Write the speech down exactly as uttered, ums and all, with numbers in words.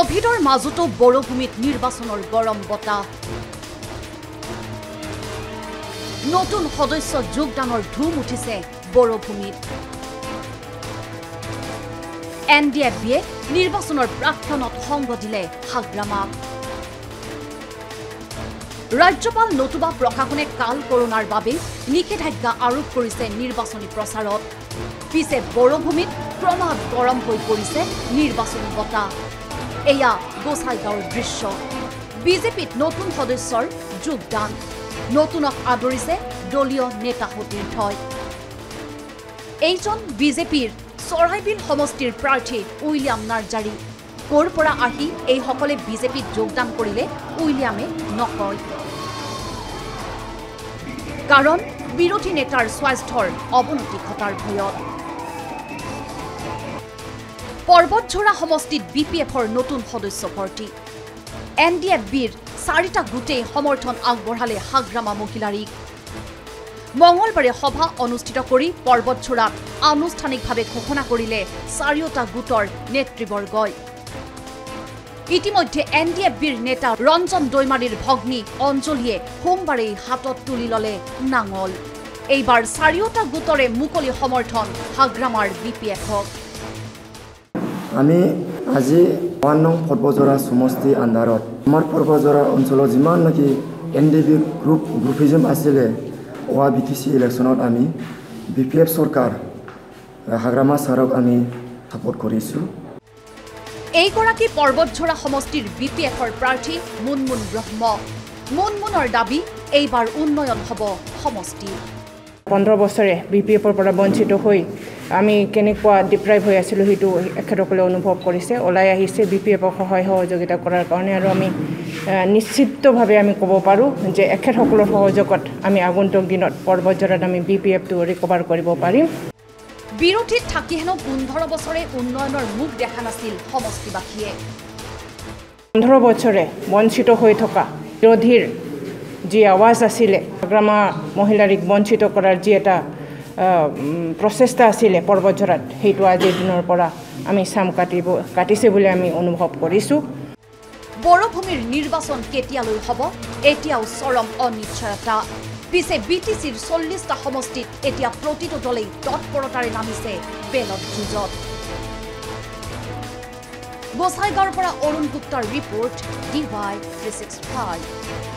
কোভিডৰ মাজতো বড়ভূমিত নিৰ্বাচনৰ গৰম বতাহ নতুন সদস্য যোগদানৰ ধুম উঠিছে বড়ভূমিত এনডিএফে নিৰ্বাচনৰ প্ৰাৰ্থনাত সংগ দিলে হাগ্ৰামা ৰাজ্যপাল নতুবা প্ৰশাসনে কাল কৰোনাৰ বাবে নিষেধাজ্ঞা আৰোপ কৰিছে নিৰ্বাচনী প্ৰচাৰত পিছে বড়ভূমিত ক্ৰমাৎ গৰম হৈ পৰিছে নিৰ্বাচনী বতাহ এয়া গোসাইগাঁৱৰ দৃশ্য বিজেপিত নতুন সদস্যৰ যোগদান নতুনক আদৰিছে দলীয় নেতা হতিৰ ঠয় এইজন বিজেপিৰ চৰাইবিল সমষ্টিৰ প্ৰাৰ্থী উইলিয়াম নাৰ্জাৰী কোৰ পৰা আহি এই সকলে বিজেপিত যোগদান কৰিলে উইলিয়ামে নকয় কাৰণ বিৰোধী নেতাৰ স্বাস্থ্যৰ অৱনতি ঘটাৰ ভয়ত পৰ্বতঝৰা সমষ্টিত বিপিএফৰ নতুন সদস্য ভৰ্তি এনডিএফবিৰ চাৰিটা গোটেই সমৰ্থন আগবঢ়ালে হাগ্ৰামা মহিলাৰীক মঙলবাৰে সভা অনুষ্ঠিত কৰি পৰ্বতঝৰাত আনুষ্ঠানিকভাৱে ঘোষণা কৰিলে চাৰিটা গোটৰ নেতৃবৰ্গই ইতিমধ্যে এনডিএফবিৰ নেতা ৰঞ্জন দৈমাৰীৰ ভগ্নী অঞ্জলীয়ে সোমবাৰে হাতত তুলি ললে নাঙল এইবাৰ চাৰিটা গোটৰে মুকলি সমৰ্থন হাগ্ৰামাৰ বিপিএফক আমি আজি ওয়ানং পৰ্বতঝৰা সমষ্টি আন্ধাৰত আমাৰ পৰ্বতঝৰা অঞ্চলৰ যিমান নেকি এনডিবি গ্ৰুপ গ্ৰুপিজম আছিলে ওৱা বিটিসি ইলেকশ্যনত আমি বিপিএফ চৰকাৰ হাগ্ৰামা ছাৰক আমি সাপোৰ্ট কৰিছো এইগৰাকী পৰ্বতঝৰা সমষ্টিৰ বিপিএফৰ প্ৰাৰ্থী মুনমুন ব্ৰহ্ম মুনমুনৰ দাবী এইবাৰ উন্নয়ন হ'ব সমষ্টি পোন্ধৰ বছৰে বিপিএফৰ পৰা বঞ্চিত হৈ আমি কেনেকুৱা ডিপ্ৰাইভ হৈ আছিলোঁ সেইটো এখেতসকলে অনুভৱ কৰিছে ওলাই আহিছে বিপিএফক সহায় সহযোগিতা কৰাৰ কাৰণে আৰু আমি নিশ্চিতভাৱে আমি ক'ব পাৰোঁ যে এখেতসকলৰ সহযোগত আমি আগন্তুক দিনত পৰ্বতঝৰাত আমি বিপিএফটো ৰিকভাৰ কৰিব পাৰিম বিৰোধীত থাকি হেনো পোন্ধৰ বছৰে উন্নয়নৰ মুখ দেখা নাছিল সমষ্টিবাসীয়ে পোন্ধৰ বছৰে বঞ্চিত হৈ থকা বিৰোধীৰ যি আৱাজ আছিলে হাগ্ৰামা মহিলাৰীক বঞ্চিত কৰাৰ যি এটা প্ৰচেষ্টা আছিলে পৰ্বতঝৰাত সেইটো আজিৰ দিনৰ পৰা আমি চাম কাটিব কাটিছে বুলি আমি অনুভৱ কৰিছোঁ বড়ভূমিৰ নিৰ্বাচন কেতিয়ালৈ হ'ব এতিয়াও চৰম অনিশ্চয়তা পিছে বিটিচিৰ চল্লিছটা সমষ্টিত এতিয়া প্ৰতিটো দলেই তৎপৰতাৰে নামিছে বেলত যুঁজত গোসাইগাঁৱৰ পৰা অৰুণ গুপ্তাৰ report D Y three six five